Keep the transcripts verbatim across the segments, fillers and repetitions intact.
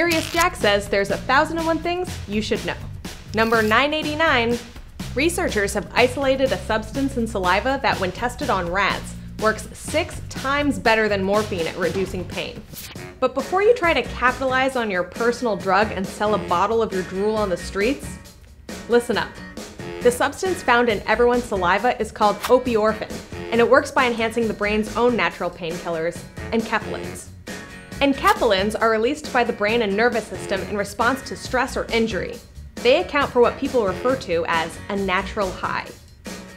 Curious Jack says there's one thousand and one things you should know. Number nine eighty-nine, researchers have isolated a substance in saliva that, when tested on rats, works six times better than morphine at reducing pain. But before you try to capitalize on your personal drug and sell a bottle of your drool on the streets, listen up. The substance found in everyone's saliva is called opiorphin, and it works by enhancing the brain's own natural painkillers, enkephalins. Enkephalins are released by the brain and nervous system in response to stress or injury. They account for what people refer to as a natural high.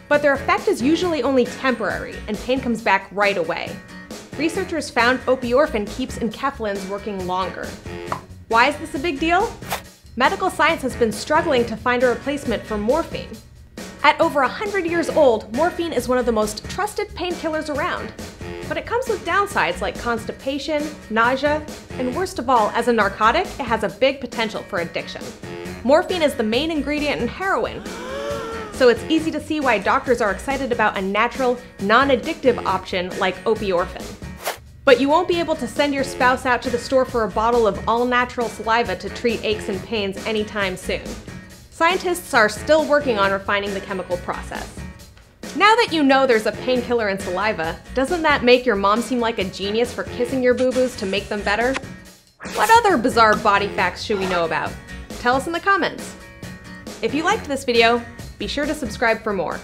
But their effect is usually only temporary, and pain comes back right away. Researchers found opiorphin keeps enkephalins working longer. Why is this a big deal? Medical science has been struggling to find a replacement for morphine. At over one hundred years old, morphine is one of the most trusted painkillers around. But it comes with downsides like constipation, nausea, and worst of all, as a narcotic, it has a big potential for addiction. Morphine is the main ingredient in heroin. So it's easy to see why doctors are excited about a natural, non-addictive option like opiorphin. But you won't be able to send your spouse out to the store for a bottle of all-natural saliva to treat aches and pains anytime soon. Scientists are still working on refining the chemical process. Now that you know there's a painkiller in saliva, doesn't that make your mom seem like a genius for kissing your boo-boos to make them better? What other bizarre body facts should we know about? Tell us in the comments! If you liked this video, be sure to subscribe for more.